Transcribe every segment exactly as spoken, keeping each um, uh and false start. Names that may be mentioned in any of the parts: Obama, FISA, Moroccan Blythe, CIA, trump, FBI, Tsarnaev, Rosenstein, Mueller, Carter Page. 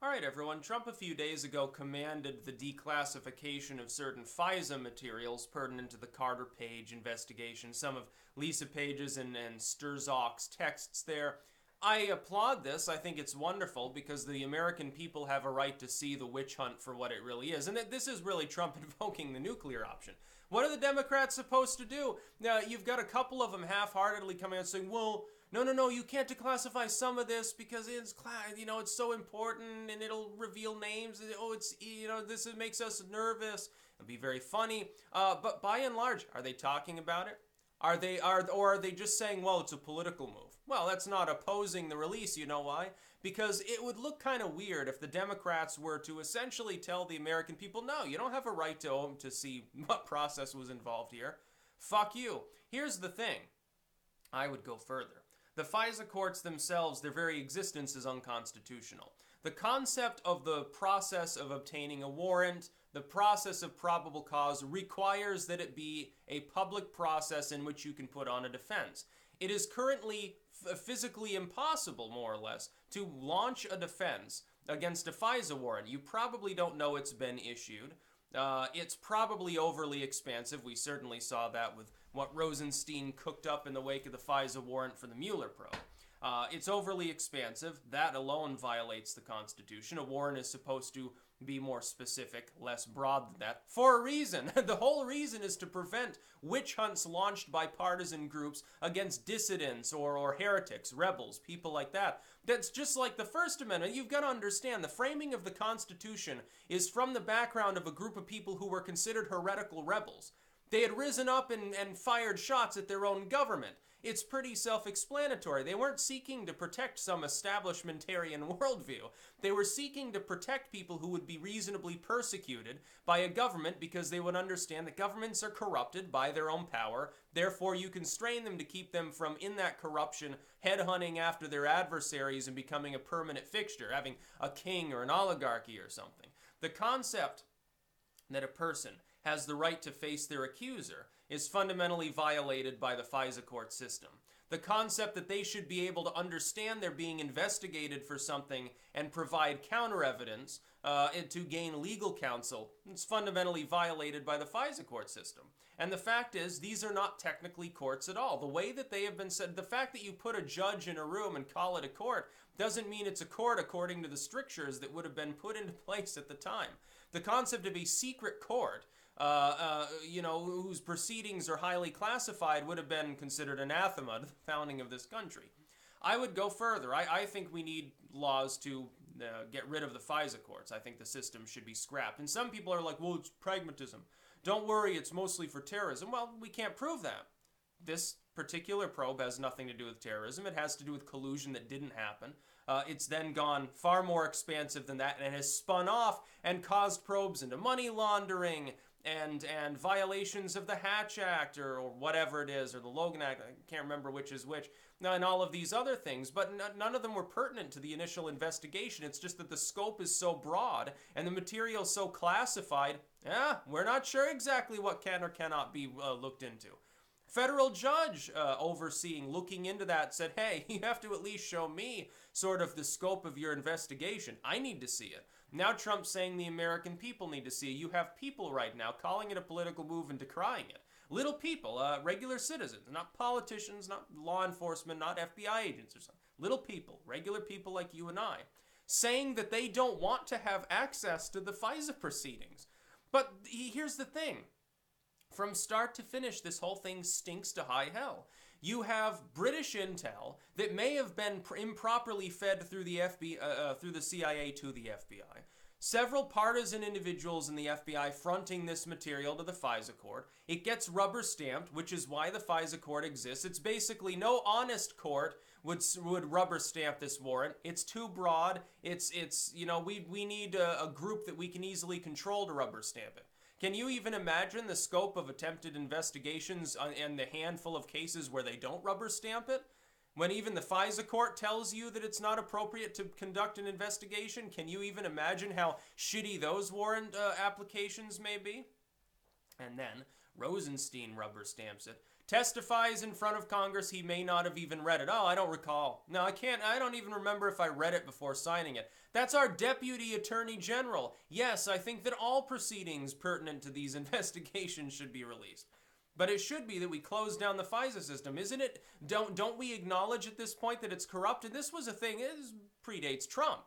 All right, everyone. Trump a few days ago commanded the declassification of certain FISA materials pertinent to the Carter Page investigation, some of Lisa Page's and, and Sturzak's texts there. I applaud this. I think it's wonderful because the American people have a right to see the witch hunt for what it really is. And this is really Trump invoking the nuclear option. What are the Democrats supposed to do? Now, you've got a couple of them half-heartedly coming out saying, well, no, no, no, you can't declassify some of this because it's, you know, it's so important and it'll reveal names. Oh, it's, you know, this makes us nervous. It'll be very funny. Uh, but by and large, are they talking about it? Are they, are, or are they just saying, well, it's a political move? Well, that's not opposing the release, you know why? Because it would look kind of weird if the Democrats were to essentially tell the American people, no, you don't have a right to, to see what process was involved here. Fuck you. Here's the thing. I would go further. The FISA courts themselves, their very existence is unconstitutional. The concept of the process of obtaining a warrant, the process of probable cause, requires that it be a public process in which you can put on a defense. It is currently f- physically impossible, more or less, to launch a defense against a FISA warrant. You probably don't know it's been issued. Uh, it's probably overly expansive. We certainly saw that with what Rosenstein cooked up in the wake of the FISA warrant for the Mueller probe. Uh, it's overly expansive. That alone violates the Constitution. A warrant is supposed to be more specific, less broad than that, for a reason. The whole reason is to prevent witch hunts launched by partisan groups against dissidents or, or heretics, rebels, people like that. That's just like the First Amendment. You've got to understand the framing of the Constitution is from the background of a group of people who were considered heretical rebels. They had risen up and, and fired shots at their own government. It's pretty self-explanatory. They weren't seeking to protect some establishmentarian worldview. They were seeking to protect people who would be reasonably persecuted by a government because they would understand that governments are corrupted by their own power. Therefore, you constrain them to keep them from, in that corruption, headhunting after their adversaries and becoming a permanent fixture, having a king or an oligarchy or something. The concept that a person has the right to face their accuser is fundamentally violated by the FISA court system. The concept that they should be able to understand they're being investigated for something and provide counter evidence uh, to gain legal counsel is fundamentally violated by the FISA court system. And the fact is, these are not technically courts at all. The way that they have been said, the fact that you put a judge in a room and call it a court doesn't mean it's a court according to the strictures that would have been put into place at the time. The concept of a secret court Uh, uh, you know, whose proceedings are highly classified would have been considered anathema to the founding of this country. I would go further. I, I think we need laws to uh, get rid of the FISA courts. I think the system should be scrapped. And some people are like, well, it's pragmatism. Don't worry, it's mostly for terrorism. Well, we can't prove that. This particular probe has nothing to do with terrorism. It has to do with collusion that didn't happen. Uh, it's then gone far more expansive than that and has spun off and caused probes into money laundering, and and violations of the Hatch Act or, or whatever it is, or the Logan Act, I can't remember which is which, and all of these other things, but n- none of them were pertinent to the initial investigation. It's just that the scope is so broad and the material so classified, eh, we're not sure exactly what can or cannot be uh, looked into. Federal judge uh, overseeing, looking into that, said, hey, you have to at least show me sort of the scope of your investigation. I need to see it. Now Trump's saying the American people need to see it. You have people right now calling it a political move and decrying it. Little people, uh, regular citizens, not politicians, not law enforcement, not F B I agents or something. Little people, regular people like you and I, saying that they don't want to have access to the FISA proceedings. But here's the thing. From start to finish, this whole thing stinks to high hell. You have British intel that may have been pr- improperly fed through the F B I, uh, uh, through the C I A to the F B I. Several partisan individuals in the F B I fronting this material to the FISA court. It gets rubber stamped, which is why the FISA court exists. It's basically no honest court would would rubber stamp this warrant. It's too broad. It's it's you know we we need a, a group that we can easily control to rubber stamp it. Can you even imagine the scope of attempted investigations and the handful of cases where they don't rubber stamp it? When even the FISA court tells you that it's not appropriate to conduct an investigation, can you even imagine how shitty those warrant uh, applications may be? And then Rosenstein rubber stamps it. testifies in front of Congress. He may not have even read it. Oh, I don't recall. No, I can't. I don't even remember if I read it before signing it. That's our Deputy Attorney General. Yes, I think that all proceedings pertinent to these investigations should be released. But it should be that we close down the FISA system, isn't it? Don't don't we acknowledge at this point that it's corrupt? And this was a thing, it predates Trump.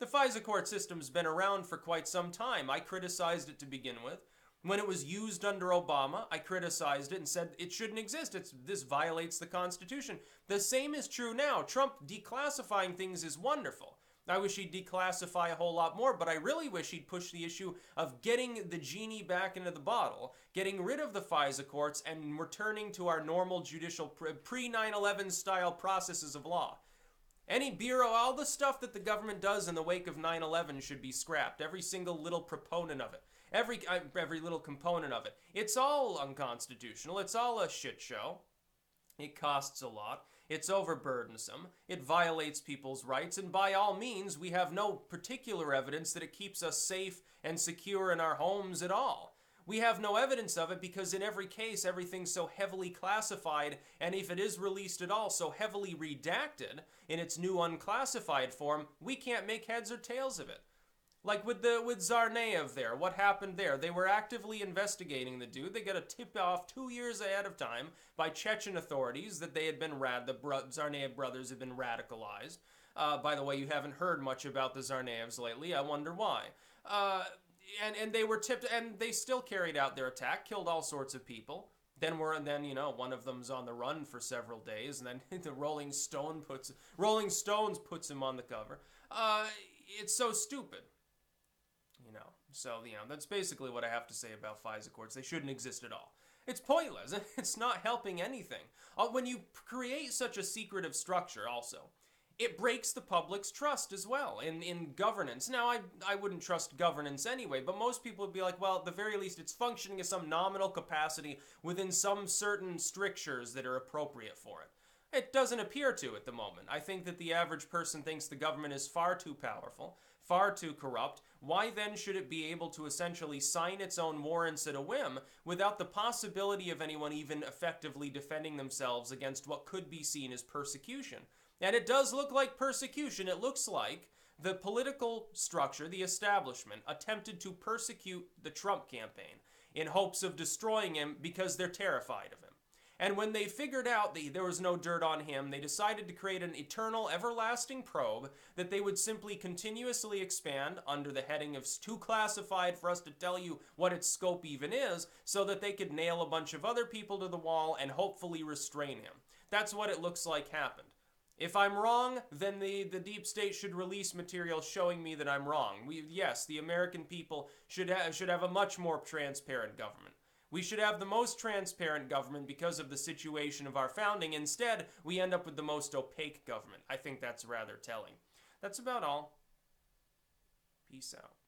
The FISA court system's been around for quite some time. I criticized it to begin with. When it was used under Obama, I criticized it and said it shouldn't exist. It's, this violates the Constitution. The same is true now. Trump declassifying things is wonderful. I wish he'd declassify a whole lot more, but I really wish he'd push the issue of getting the genie back into the bottle, getting rid of the FISA courts, and returning to our normal judicial pre nine eleven style processes of law. Any bureau, all the stuff that the government does in the wake of nine eleven should be scrapped, every single little proponent of it, every, every little component of it. It's all unconstitutional, it's all a shit show. It costs a lot. It's overburdensome. It violates people's rights. And by all means, we have no particular evidence that it keeps us safe and secure in our homes at all. We have no evidence of it because in every case, everything's so heavily classified, and if it is released at all, so heavily redacted in its new unclassified form, we can't make heads or tails of it. Like with the with Tsarnaev there, what happened there? They were actively investigating the dude. They got a tip-off two years ahead of time by Chechen authorities that they had been rad. The bro- Tsarnaev brothers had been radicalized. Uh, by the way, you haven't heard much about the Tsarnaevs lately. I wonder why. Uh, and and they were tipped, and they still carried out their attack, killed all sorts of people. Then we're and then you know one of them's on the run for several days, and then the Rolling Stone puts Rolling Stones puts him on the cover. Uh, it's so stupid. You know, so, you know, that's basically what I have to say about FISA courts. They shouldn't exist at all. It's pointless. It's not helping anything. When you create such a secretive structure also, it breaks the public's trust as well in, in governance. Now, I, I wouldn't trust governance anyway, but most people would be like, well, at the very least, it's functioning in some nominal capacity within some certain strictures that are appropriate for it. It doesn't appear to at the moment. I think that the average person thinks the government is far too powerful, far too corrupt. Why then should it be able to essentially sign its own warrants at a whim without the possibility of anyone even effectively defending themselves against what could be seen as persecution? And it does look like persecution. It looks like the political structure, the establishment, attempted to persecute the Trump campaign in hopes of destroying him because they're terrified of him. And when they figured out that there was no dirt on him, they decided to create an eternal, everlasting probe that they would simply continuously expand under the heading of too classified for us to tell you what its scope even is, so that they could nail a bunch of other people to the wall and hopefully restrain him. That's what it looks like happened. If I'm wrong, then the, the deep state should release material showing me that I'm wrong. We, yes, the American people should ha- should have a much more transparent government. We should have the most transparent government because of the situation of our founding. Instead, we end up with the most opaque government. I think that's rather telling. That's about all. Peace out.